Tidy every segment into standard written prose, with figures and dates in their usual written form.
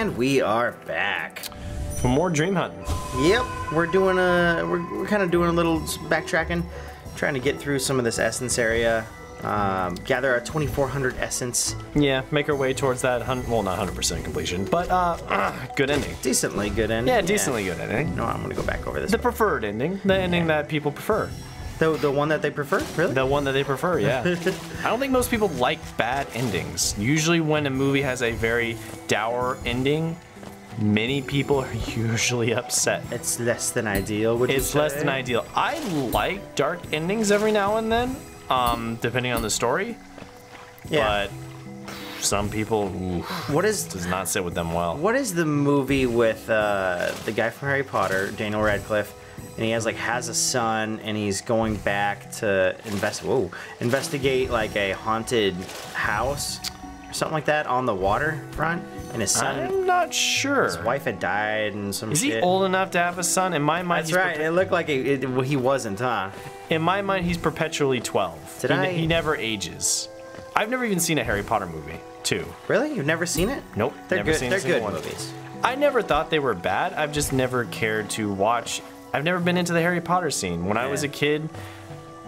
And we are back for more dream hunting. Yep, we're doing a we're kind of doing a little backtracking, trying to get through some of this essence area, gather our 2400 essence. Yeah, make our way towards that well, not 100% completion, but good ending. Decently good ending. Yeah, decently good ending. No, I'm gonna go back over this. The preferred ending, the ending that people prefer. The one that they prefer, really? The one that they prefer, yeah. I don't think most people like bad endings. Usually when a movie has a very dour ending, many people are usually upset. It's less than ideal, would you say? It's less than ideal. I like dark endings every now and then, depending on the story. Yeah. But some people, does not sit with them well. What is the movie with the guy from Harry Potter, Daniel Radcliffe? And he has a son, and he's going back to investigate like a haunted house or something like that on the waterfront. And his son, I'm not sure. His wife had died and some shit. Is he old enough to have a son? In my mind, that's right. It looked like he wasn't, huh? In my mind, he's perpetually 12. He never ages. I've never even seen a Harry Potter movie, too. Really? You've never seen it? Nope. They're good. They're good movies. I never thought they were bad. I've just never cared to watch. I've never been into the Harry Potter scene. When I was a kid,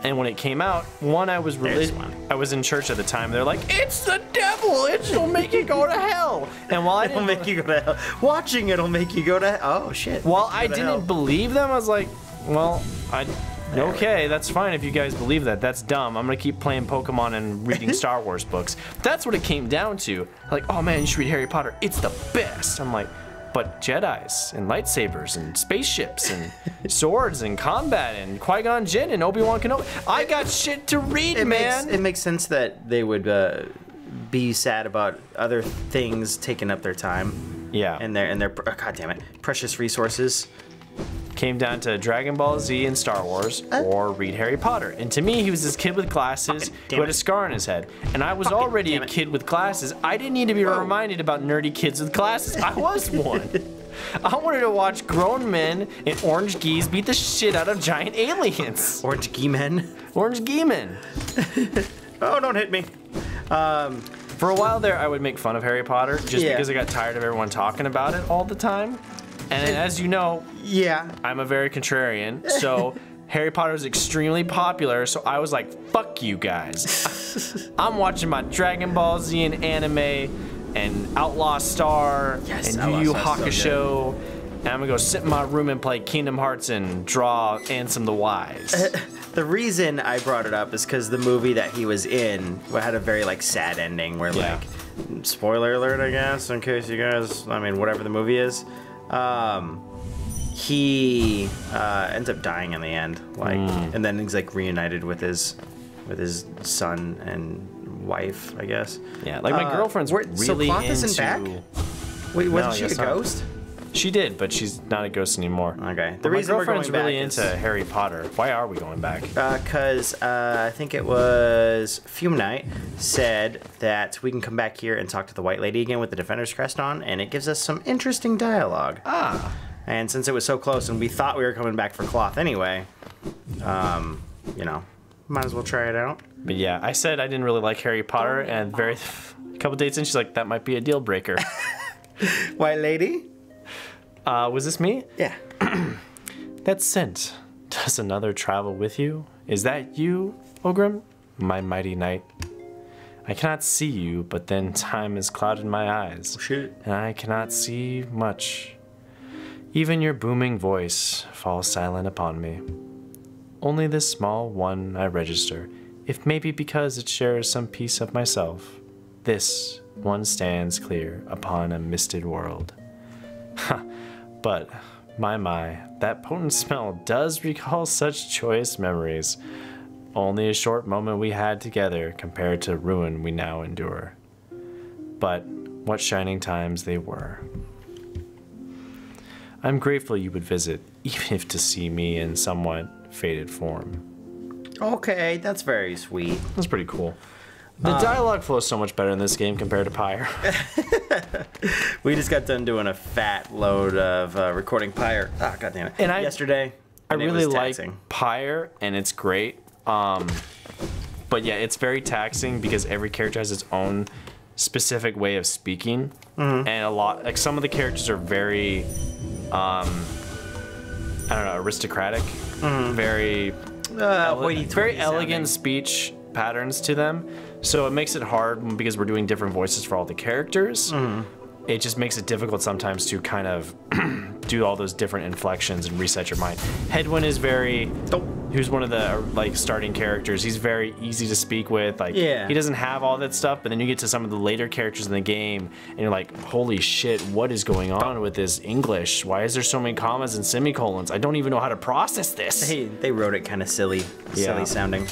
and when it came out, I was religious. I was in church at the time. They're like, "It's the devil. It'll make you go to hell." And while it'll make you go to hell, watching it'll make you go to hell. Oh shit! While I didn't believe them, I was like, "Well, okay, that's fine if you guys believe that. That's dumb. I'm gonna keep playing Pokemon and reading Star Wars books." That's what it came down to. Like, oh man, you should read Harry Potter. It's the best. I'm like, but Jedis and lightsabers and spaceships and swords and combat and Qui-Gon Jinn and Obi-Wan Kenobi. I got shit to read, man. It makes sense that they would be sad about other things taking up their time. Yeah. And their oh, God damn it, precious resources. Came down to Dragon Ball Z and Star Wars, or read Harry Potter. And to me, he was this kid with glasses who had a scar on his head. And I was already a kid with glasses. I didn't need to be reminded about nerdy kids with glasses. I was one. I wanted to watch grown men in orange geese beat the shit out of giant aliens. Orange gee men? Orange gee men. Oh, don't hit me. For a while there, I would make fun of Harry Potter just because I got tired of everyone talking about it all the time. And as you know, I'm a very contrarian, so Harry Potter is extremely popular, so I was like, fuck you guys. I'm watching my Dragon Ball Z and anime and Outlaw Star and Yu Yu Hakusho, and I'm gonna go sit in my room and play Kingdom Hearts and draw Ansem the Wise. The reason I brought it up is because the movie that he was in had a very sad ending where like, spoiler alert I guess, in case you guys, whatever the movie is, he ends up dying in the end, and then he's reunited with his son and wife, I guess. Yeah, my girlfriend's really so Cloth isn't back? Wait, wasn't she a ghost? She did, but she's not a ghost anymore. Okay. The reason my girlfriend's really into Harry Potter. Why are we going back? Because I think it was Fume Knight said that we can come back here and talk to the White Lady again with the Defender's Crest on, and it gives us some interesting dialogue. Ah. And since it was so close and we thought we were coming back for Cloth anyway, might as well try it out. But yeah, I said I didn't really like Harry Potter, and a couple dates in, she's like, that might be a deal breaker. White Lady? Was this me? Yeah. That scent. Does another travel with you? Is that you, Ogrim? My mighty knight. I cannot see you, but then time has clouded my eyes. Oh, shit. And I cannot see much. Even your booming voice falls silent upon me. Only this small one I register, if maybe because it shares some piece of myself. This one stands clear upon a misted world. Ha, but, my, that potent smell does recall such joyous memories. Only a short moment we had together compared to ruin we now endure. But, what shining times they were. I'm grateful you would visit, even if to see me in somewhat faded form. Okay, that's very sweet. That's pretty cool. The dialogue flows so much better in this game compared to Pyre. We just got done doing a fat load of recording Pyre. Ah, oh, God damn it. And yesterday, I really like Pyre, and it's great. But yeah, it's very taxing because every character has its own specific way of speaking, and a lot, like some of the characters are very, I don't know, aristocratic, very, very elegant speech patterns to them. So it makes it hard because we're doing different voices for all the characters. It just makes it difficult sometimes to kind of do all those different inflections and reset your mind. Hedwin is very, who's one of the like starting characters. He's very easy to speak with. Like, he doesn't have all that stuff, but then you get to some of the later characters in the game and you're like, holy shit, what is going on with this English? Why is there so many commas and semicolons? I don't even know how to process this. They wrote it kind of silly, silly sounding.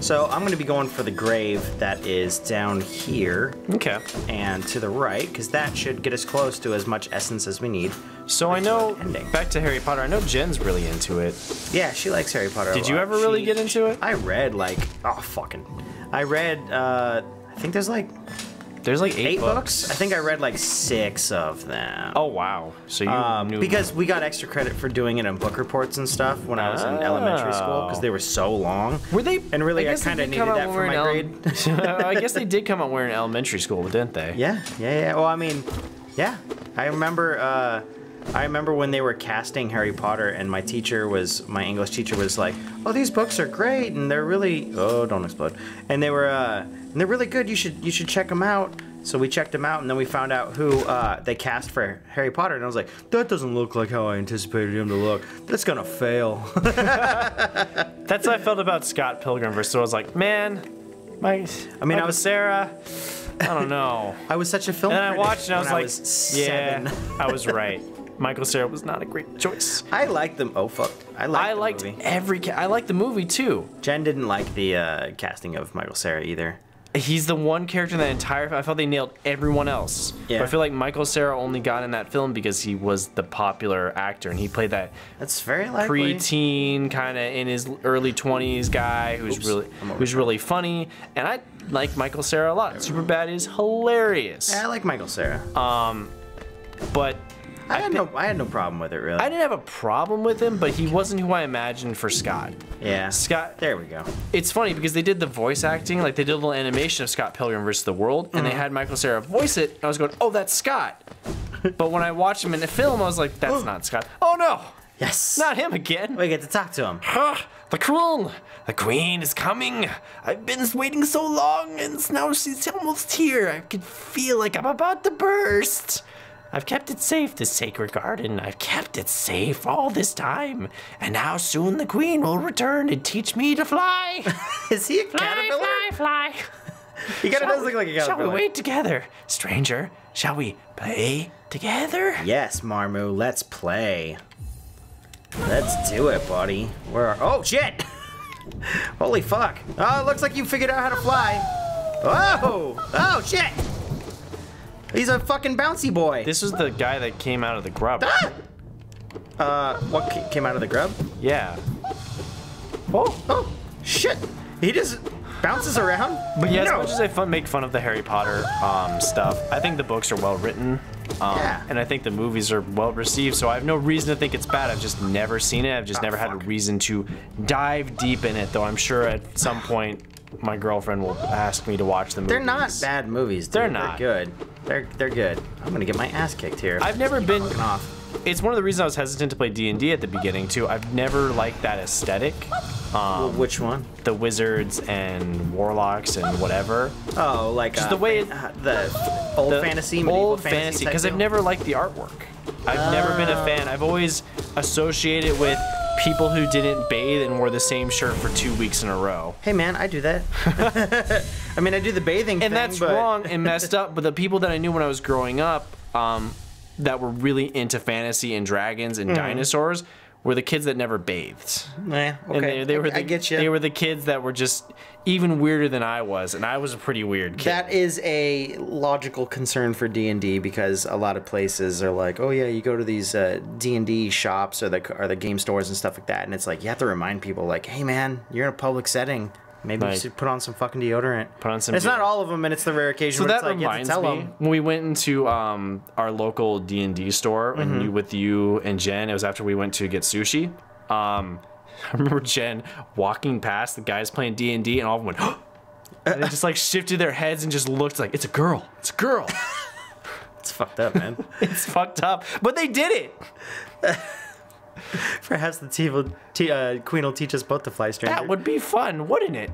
So I'm going to be going for the grave that is down here. Okay. And to the right, because that should get us close to as much essence as we need. So I know, back to Harry Potter, I know Jen's really into it. Yeah, she likes Harry Potter a lot. Did you ever really get into it? I read like, I read, I think there's like... There's like eight books. I think I read like 6 of them. Oh, wow. So you knew because we got extra credit for doing it in book reports and stuff when I was in elementary school because they were so long. Were they? And really, I kind of needed that for my grade. I guess they did come out wearing elementary school, didn't they? Yeah. Well, I mean, I remember when they were casting Harry Potter and my teacher was, my English teacher was like, oh, these books are great and they're really, don't explode. And they were, and they're really good, you should check them out. So we checked them out and then we found out who they cast for Harry Potter and I was like, that doesn't look like how I anticipated him to look. That's gonna fail. That's how I felt about Scott Pilgrim versus. So I was like, man, I was Sarah. I don't know. I was such a film critic. And I watched and I was like, yeah, I was right. Michael Cera was not a great choice. I liked them. Oh fuck! I liked the movie too. Jen didn't like the casting of Michael Cera either. He's the one character in that entire film. I felt they nailed everyone else. Yeah. But I feel like Michael Cera only got in that film because he was the popular actor and he played that. That's very likely. Preteen kind of in his early 20s guy who's really funny. And I like Michael Cera a lot. Superbad is hilarious. Yeah, I like Michael Cera. But. I had no problem with it, really. I didn't have a problem with him, but he wasn't who I imagined for Scott. Yeah. Scott. There we go. It's funny because they did the voice acting, like they did a little animation of Scott Pilgrim versus the World, and they had Michael Cera voice it, and I was going, oh, that's Scott. But when I watched him in the film, I was like, that's not Scott. Oh, no. Yes. Not him again. We get to talk to him. The queen is coming. I've been waiting so long, and now she's almost here. I can feel like I'm about to burst. I've kept it safe, this sacred garden. I've kept it safe all this time. And now soon the queen will return and teach me to fly. Is he a caterpillar? Fly, fly. He kind of does look like a caterpillar. Shall we wait together? Stranger, shall we play together? Yes, Marmu, let's play. Let's do it, buddy. Where are... Oh, shit! Holy fuck. Oh, it looks like you figured out how to fly. Oh! Oh, shit! He's a fucking bouncy boy. This is the guy that came out of the grub. Ah! What came out of the grub? Yeah. Oh, shit. He just bounces around. But yeah, as much as I make fun of the Harry Potter stuff, I think the books are well written. And I think the movies are well received, so I have no reason to think it's bad. I've just never seen it. I've just never had a reason to dive deep in it, though I'm sure at some point my girlfriend will ask me to watch the movies. They're not bad movies, dude. They're not. They're good. They're good. I'm gonna get my ass kicked here. I've never been... It's one of the reasons I was hesitant to play D&D at the beginning, too. I've never liked that aesthetic. Well, which one? The wizards and warlocks and whatever. Oh, like... Just the way... the old fantasy, medieval fantasy. Because I've never liked the artwork. I've never been a fan. I've always associated it with... people who didn't bathe and wore the same shirt for 2 weeks in a row. Hey man, I do that. I mean, I do the bathing thing, that's wrong and messed up, but the people that I knew when I was growing up that were really into fantasy and dragons and dinosaurs were the kids that never bathed. Yeah, okay, and they were the, I get you. They were the kids that were just even weirder than I was, and I was a pretty weird kid. That is a logical concern for D&D because a lot of places are like, oh yeah, you go to these D&D shops or the game stores and stuff like that, and it's like you have to remind people like, hey man, you're in a public setting. Maybe you should put on some fucking deodorant. Put on some. It's not all of them, and it's the rare occasion. So where that reminds me, when we went into our local D&D store and with you and Jen, it was after we went to get sushi. I remember Jen walking past the guys playing D&D, and all of them went, And they just like shifted their heads and just looked like, it's a girl. It's a girl. It's fucked up, man. It's fucked up. But they did it. Perhaps the queen will teach us both to fly, stranger. That would be fun, wouldn't it?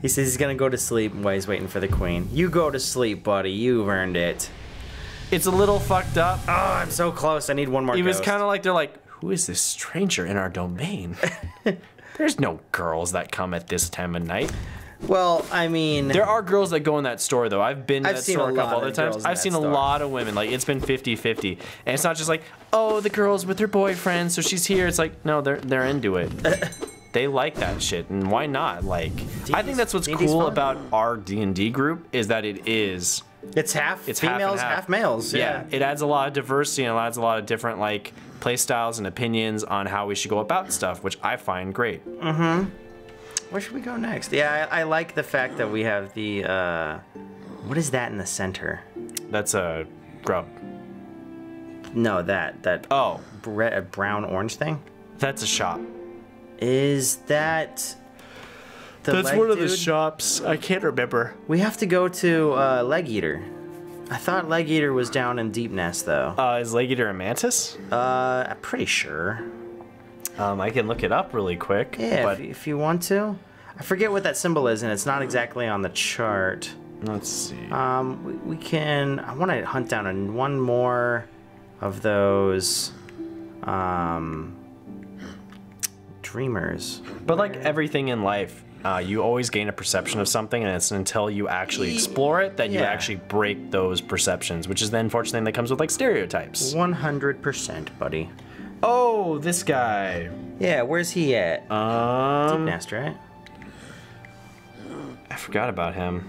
He says he's going to go to sleep while he's waiting for the queen. You go to sleep, buddy. You've earned it. It's a little fucked up. Oh, I'm so close. I need one more ghost. It was kind of like, they're like, who is this stranger in our domain? There's no girls that come at this time of night. Well, I mean... There are girls that go in that store, though. I've been to that store a couple other times. I've seen a lot of women. Like, it's been 50-50. And it's not just like, oh, the girl's with her boyfriend, so she's here. It's like, no, they're into it. They like that shit, and why not? Like, I think that's what's cool about our D&D group is that it is... It's half females, half males. Yeah, it adds a lot of diversity and it adds a lot of different, like, play styles and opinions on how we should go about stuff, which I find great. Mm-hmm. Where should we go next? Yeah, I like the fact that we have the, what is that in the center? That's a grub. No, that oh, brown orange thing? That's a shop. Is that the That's one of the shops. I can't remember. We have to go to Leg Eater. I thought Leg Eater was down in Deep Nest, though. Is Leg Eater a mantis? I'm pretty sure. I can look it up really quick. Yeah, but if you want to. I forget what that symbol is, and it's not exactly on the chart. Let's see. We can... I want to hunt down one more of those dreamers. But like everything in life, you always gain a perception of something, and it's until you actually explore it that you actually break those perceptions, which is the unfortunate thing that comes with like stereotypes. 100%, buddy. Oh, this guy. Yeah, where's he at? Deep Nest, right? I forgot about him.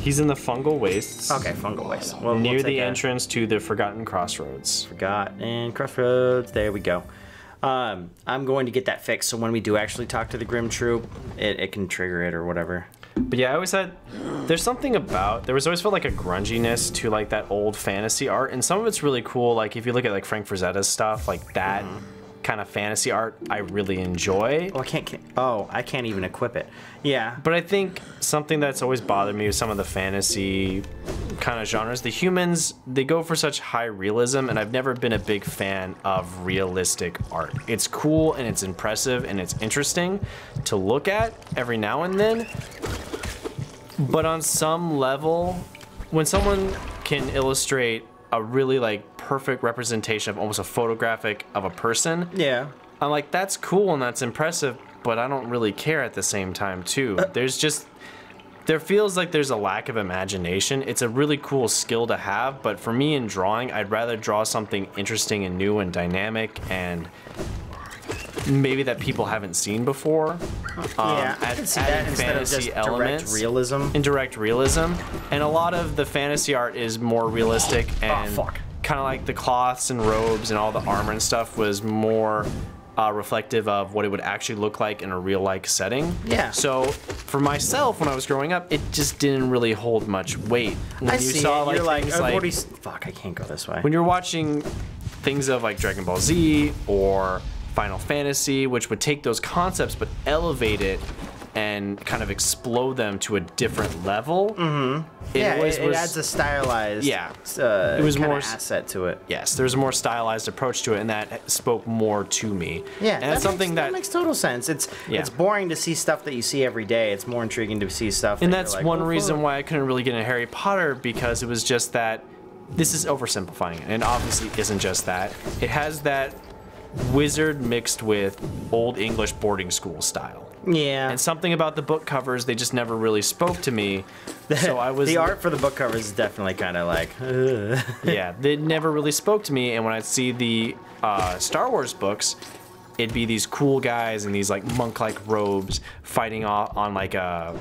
He's in the Fungal Wastes. Okay, Fungal Wastes. Well, near the entrance to the Forgotten Crossroads. Forgotten Crossroads. There we go. I'm going to get that fixed, so when we do actually talk to the Grim Troupe, it can trigger it or whatever. But yeah, I always had, there's something about, there was always felt like a grunginess to like that old fantasy art, and some of it's really cool, like if you look at like Frank Frozzetta's stuff, like that kind of fantasy art I really enjoy. Oh, I can't even equip it. Yeah. But I think something that's always bothered me with some of the fantasy kind of genres, the humans, they go for such high realism, and I've never been a big fan of realistic art. It's cool, and it's impressive, and it's interesting to look at every now and then. But on some level, when someone can illustrate a really like perfect representation of almost a photographic of a person. Yeah. I'm like, that's cool and that's impressive, but I don't really care at the same time too. There's just, there feels like there's a lack of imagination. It's a really cool skill to have, but for me in drawing, I'd rather draw something interesting and new and dynamic and maybe that people haven't seen before. Yeah, I can see that instead of just direct realism. Indirect realism. And a lot of the fantasy art is more realistic and kind of like the cloths and robes and all the armor and stuff was more reflective of what it would actually look like in a real-like setting. Yeah. So for myself, when I was growing up, it just didn't really hold much weight. When I you saw it, you're like, fuck, I can't go this way. When you're watching things of like Dragon Ball Z or Final Fantasy, which would take those concepts but elevate it and kind of explode them to a different level. Mm-hmm. It adds a stylized kind of asset to it. Yes, there's a more stylized approach to it, and that spoke more to me. Yeah, and that's something that makes total sense. It's boring to see stuff that you see every day. It's more intriguing to see stuff. And that's like, one reason why I couldn't really get into Harry Potter, because it was just that this is oversimplifying it, and obviously isn't just that. It has that wizard mixed with old English boarding school style. Yeah. And something about the book covers, they just never really spoke to me. So I was... The art for the book covers is definitely kind of like... Yeah, they never really spoke to me. And when I see the Star Wars books, it'd be these cool guys in these like monk-like robes fighting on like a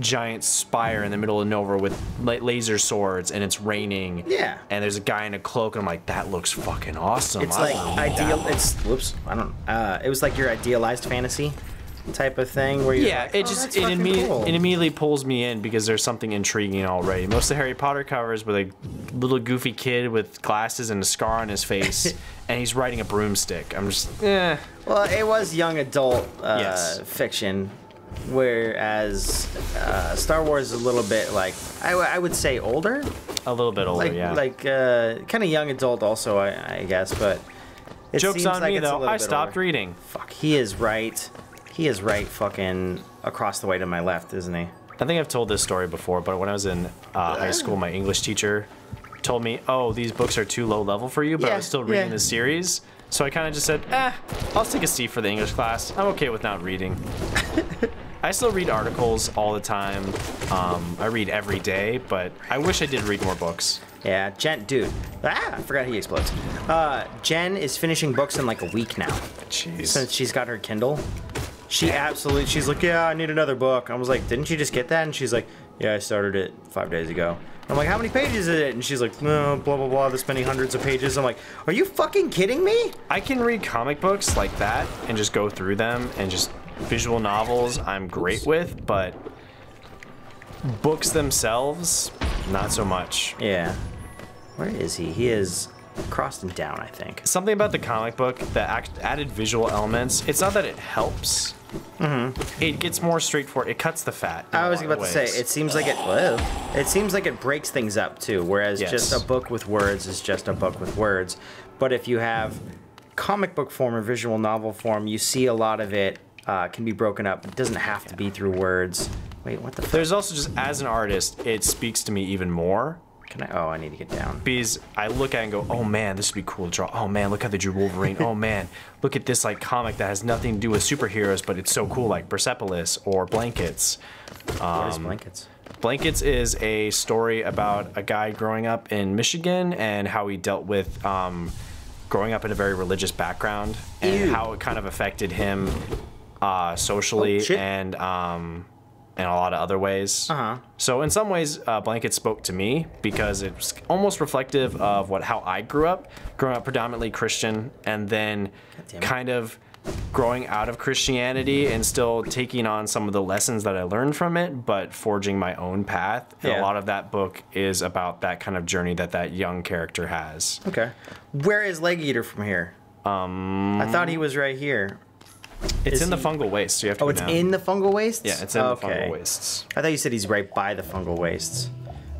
giant spire in the middle of nowhere with laser swords, and it's raining. Yeah. And there's a guy in a cloak, and I'm like, that looks fucking awesome. It's like ideal. It's whoops. I don't. It was like your idealized fantasy type of thing where you. Yeah. Like, it immediately pulls me in because there's something intriguing already. Most of the Harry Potter covers with a little goofy kid with glasses and a scar on his face, and he's riding a broomstick. I'm just. Well, it was young adult fiction. Whereas Star Wars is a little bit like, I would say older. A little bit older, like, yeah. Like kind of young adult also, I guess, but it seems like it's a little bit older. Joke's on me, though. I stopped reading. Fuck, he is right. He is right fucking across the way to my left, isn't he? I think I've told this story before, but when I was in high school, my English teacher told me, oh, these books are too low level for you, but I was still reading the series. So I kind of just said, eh, I'll take a C for the English class. I'm okay with not reading. I still read articles all the time. I read every day, but I wish I did read more books. Yeah, Jen, dude. Ah, I forgot he explodes. Jen is finishing books in like a week now. Jeez. Since she's got her Kindle. She absolutely, she's like, yeah, I need another book. I was like, didn't you just get that? And she's like, yeah, I started it 5 days ago. I'm like, how many pages is it? And she's like, no, blah, blah, blah, this many hundreds of pages. I'm like, are you fucking kidding me? I can read comic books like that and just go through them and just visual novels I'm great with, but books themselves, not so much. Yeah. Where is he? He is crossed and down, I think. Something about the comic book that added visual elements, it's not that it helps. Mm-hmm. It gets more straightforward. It cuts the fat. I was about to say, it seems like it. Whoa. It seems like it breaks things up too. Whereas just a book with words is just a book with words. But if you have comic book form or visual novel form, you see a lot of it can be broken up. It doesn't have to be through words. Wait, what the fuck? There's also just as an artist, it speaks to me even more. Can I? Oh, I need to get down. Because I look at it and go, oh man, this would be cool to draw. Oh man, look how they drew Wolverine. Oh man, look at this like comic that has nothing to do with superheroes, but it's so cool, like Persepolis or Blankets. What is Blankets? Blankets is a story about a guy growing up in Michigan and how he dealt with growing up in a very religious background and how it kind of affected him socially and a lot of other ways. So in some ways, Blanket spoke to me because it was almost reflective of how I grew up, predominantly Christian, and then kind of growing out of Christianity and still taking on some of the lessons that I learned from it, but forging my own path. And a lot of that book is about that kind of journey that that young character has. Okay. Where is Leg Eater from here? I thought he was right here. It's in the fungal waste. So you have to it's in the fungal wastes? Yeah, it's in the fungal wastes. I thought you said he's right by the fungal wastes.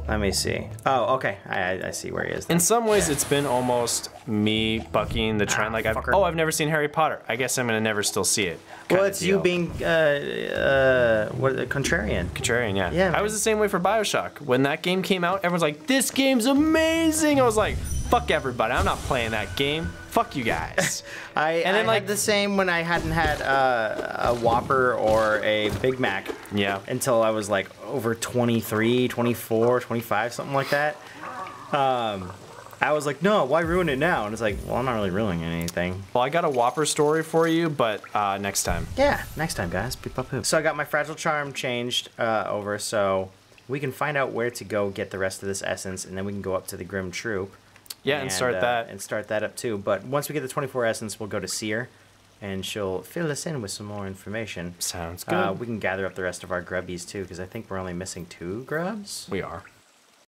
Let me see. Oh, okay. I see where he is. Then. In some ways, it's been almost me bucking the trend. Like, I've never seen Harry Potter. I guess I'm going to never still see it. Well, it's you being contrarian. Contrarian, yeah. I was the same way for BioShock. When that game came out, everyone's like, this game's amazing. I was like, fuck everybody. I'm not playing that game. Fuck you guys. I had the same when I hadn't had a Whopper or a Big Mac until I was like over 23, 24, 25, something like that. I was like, no, why ruin it now? And it's like, well, I'm not really ruining anything. Well, I got a Whopper story for you, but next time. Yeah, next time, guys. So I got my Fragile Charm changed over, so we can find out where to go get the rest of this essence, and then we can go up to the Grim Troupe. Yeah, and start that. And start that up too. But once we get the 24 essence, we'll go to Seer, and she'll fill us in with some more information. Sounds good. We can gather up the rest of our grubbies too, because I think we're only missing 2 grubs. We are.